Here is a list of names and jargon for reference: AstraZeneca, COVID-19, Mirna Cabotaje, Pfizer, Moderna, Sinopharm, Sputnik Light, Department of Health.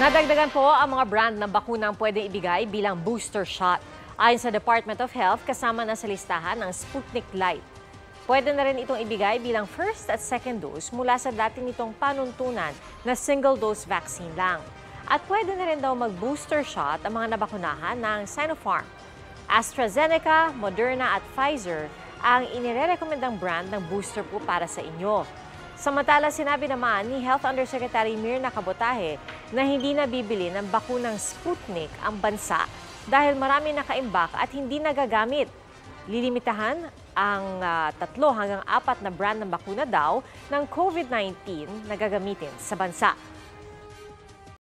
Nadagdagan po ang mga brand ng bakunang pwedeng ibigay bilang booster shot. Ayon sa Department of Health, kasama na sa listahan ng Sputnik Light. Pwede na rin itong ibigay bilang first at second dose mula sa dating itong panuntunan na single-dose vaccine lang. At pwede na rin daw mag-booster shot ang mga nabakunahan ng Sinopharm. AstraZeneca, Moderna at Pfizer ang inirekomendang brand ng booster po para sa inyo. Samantala, sinabi naman ni Health Undersecretary Mirna Cabotaje na hindi na bibili ng bakunang Sputnik ang bansa dahil marami nakaimbak at hindi nagagamit. Lilimitahan ang 3 hanggang 4 na brand ng bakuna daw ng COVID-19 na gagamitin sa bansa.